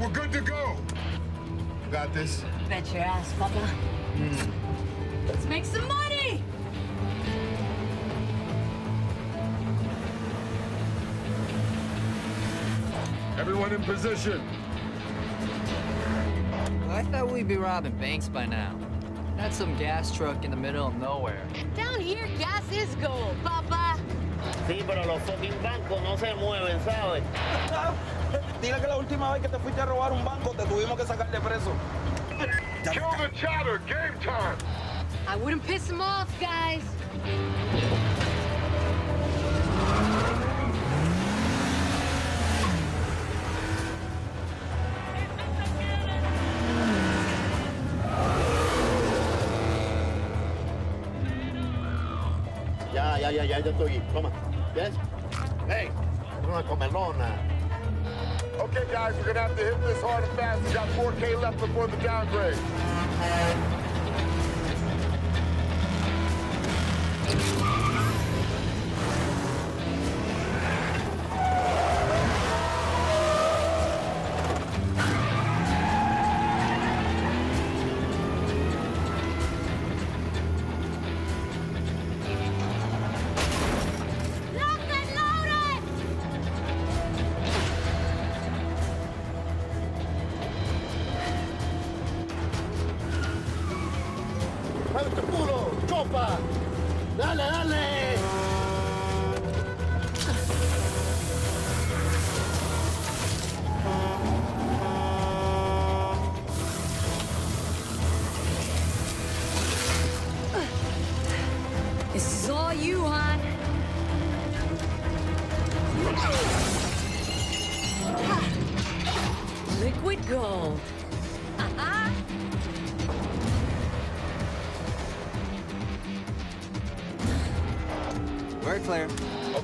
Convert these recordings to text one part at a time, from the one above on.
right, we're good to go. Got this. Bet your ass, Papa. Let's make some money. Everyone in position. Well, I thought we'd be robbing banks by now. Not some gas truck in the middle of nowhere. Down here, gas is gold, Papa. Sí, pero los fucking bancos no se mueven, ¿sabes? Dile que la última vez que te fuiste a robar un banco te tuvimos que sacar de preso. Kill the chatter, game time. I wouldn't piss them off, guys. Ya, yo estoy. Toma. Yes? Hey, una comelona. Okay, guys, we're gonna have to hit this hard and fast. We got 4K left before the downgrade.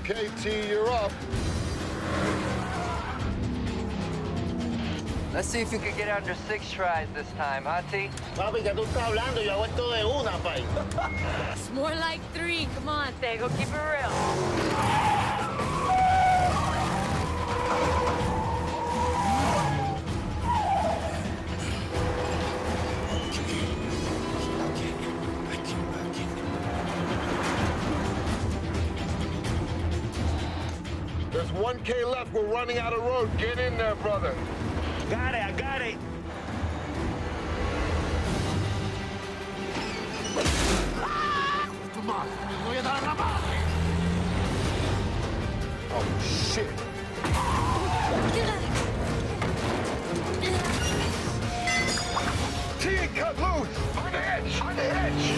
KT, you're up. Let's see if you can get under 6 tries this time, huh, T? It's more like 3. Come on, Tego, keep it real. 1K left, we're running out of road. Get in there, brother. Got it, I got it. Come on. Oh, shit. T, cut loose. On the edge, on the edge.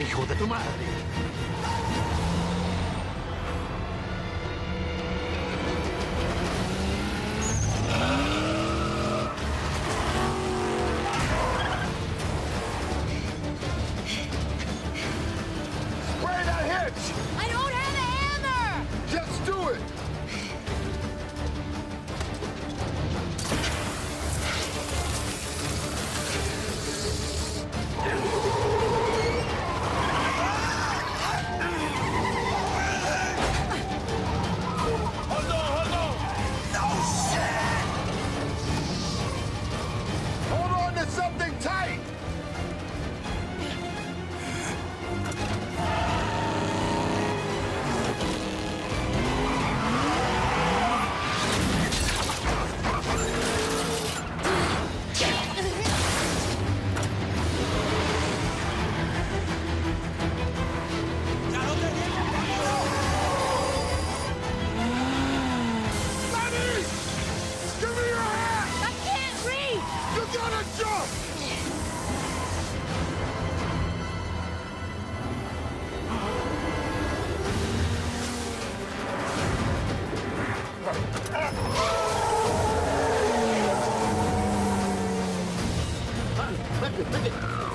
Hijo de tu madre. Spray that hitch! I don't have a hammer! Just do it! Look at